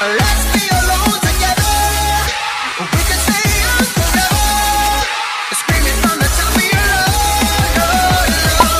Let's be alone together. We can stay young forever. Screaming from the top of your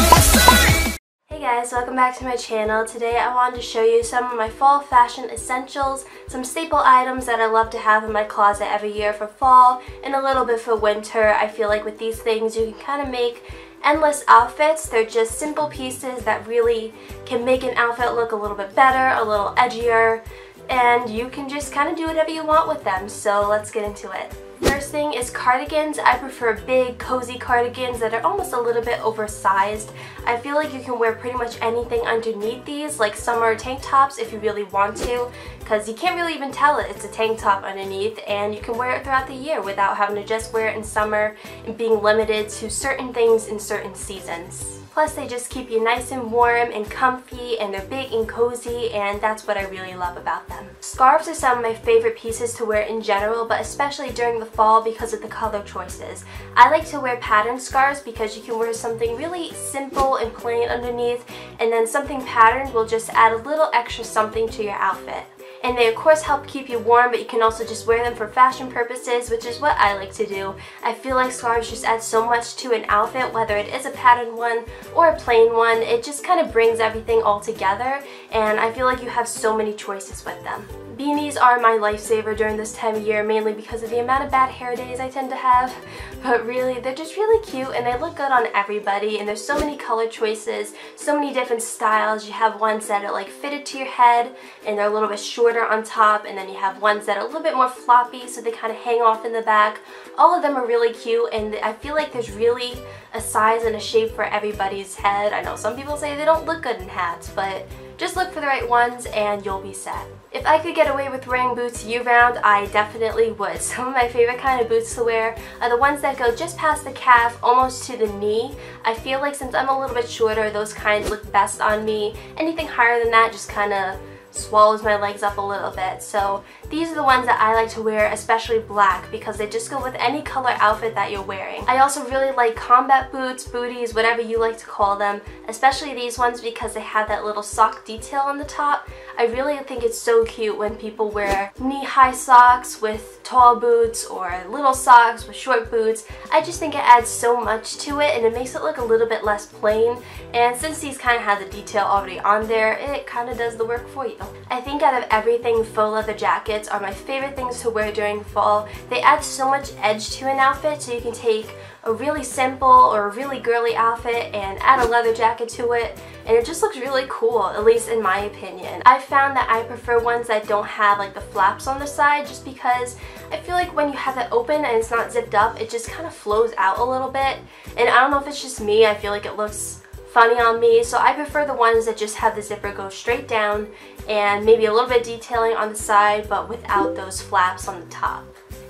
lungs. Hey guys, welcome back to my channel. Today I wanted to show you some of my fall fashion essentials, some staple items that I love to have in my closet every year for fall and a little bit for winter. I feel like with these things you can kind of make endless outfits. They're just simple pieces that really can make an outfit look a little bit better, a little edgier, and you can just kind of do whatever you want with them, so let's get into it. First thing is cardigans. I prefer big, cozy cardigans that are almost a little bit oversized. I feel like you can wear pretty much anything underneath these, like summer tank tops if you really want to, because you can't really even tell it's a tank top underneath, and you can wear it throughout the year without having to just wear it in summer and being limited to certain things in certain seasons. Plus they just keep you nice and warm and comfy, and they're big and cozy, and that's what I really love about them. Scarves are some of my favorite pieces to wear in general, but especially during the fall because of the color choices. I like to wear patterned scarves because you can wear something really simple and plain underneath, and then something patterned will just add a little extra something to your outfit. And they of course help keep you warm, but you can also just wear them for fashion purposes, which is what I like to do. I feel like scarves just add so much to an outfit, whether it is a patterned one or a plain one. It just kind of brings everything all together, and I feel like you have so many choices with them. Beanies are my lifesaver during this time of year, mainly because of the amount of bad hair days I tend to have, but really they're just really cute and they look good on everybody, and there's so many color choices, so many different styles. You have ones that are like fitted to your head and they're a little bit shorter on top, and then you have ones that are a little bit more floppy so they kind of hang off in the back. All of them are really cute, and I feel like there's really a size and a shape for everybody's head. I know some people say they don't look good in hats, but just look for the right ones and you'll be set. If I could get away with wearing boots year-round, I definitely would. Some of my favorite kind of boots to wear are the ones that go just past the calf, almost to the knee. I feel like since I'm a little bit shorter, those kind look best on me. Anything higher than that just kind of swallows my legs up a little bit. So these are the ones that I like to wear, especially black, because they just go with any color outfit that you're wearing. I also really like combat boots, booties, whatever you like to call them, especially these ones because they have that little sock detail on the top. I really think it's so cute when people wear knee-high socks with tall boots or little socks with short boots. I just think it adds so much to it, and it makes it look a little bit less plain, and since these kind of have the detail already on there, it kind of does the work for you. I think out of everything, faux leather jackets are my favorite things to wear during fall. They add so much edge to an outfit, so you can take a really simple or a really girly outfit and add a leather jacket to it, and it just looks really cool, at least in my opinion. I found that I prefer ones that don't have like the flaps on the side, just because I feel like when you have it open and it's not zipped up, it just kind of flows out a little bit, and I don't know if it's just me, I feel like it looks funny on me, so I prefer the ones that just have the zipper go straight down and maybe a little bit detailing on the side, but without those flaps on the top.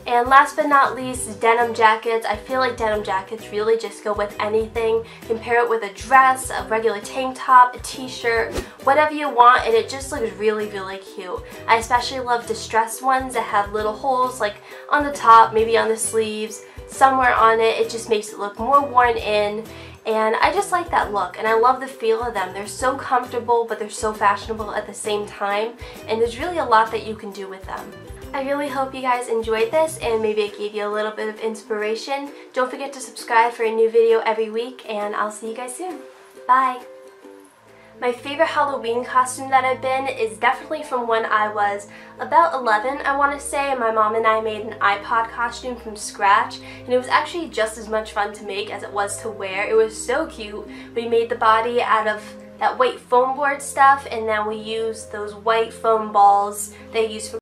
And last but not least, denim jackets. I feel like denim jackets really just go with anything. Compare it with a dress, a regular tank top, a t-shirt, whatever you want, and it just looks really, really cute. I especially love distressed ones that have little holes like on the top, maybe on the sleeves, somewhere on it. It just makes it look more worn in, and I just like that look, and I love the feel of them. They're so comfortable, but they're so fashionable at the same time, and there's really a lot that you can do with them. I really hope you guys enjoyed this, and maybe it gave you a little bit of inspiration. Don't forget to subscribe for a new video every week, and I'll see you guys soon. Bye! My favorite Halloween costume that I've been is definitely from when I was about 11, I want to say. My mom and I made an iPod costume from scratch, and it was actually just as much fun to make as it was to wear. It was so cute. We made the body out of that white foam board stuff, and then we used those white foam balls they used for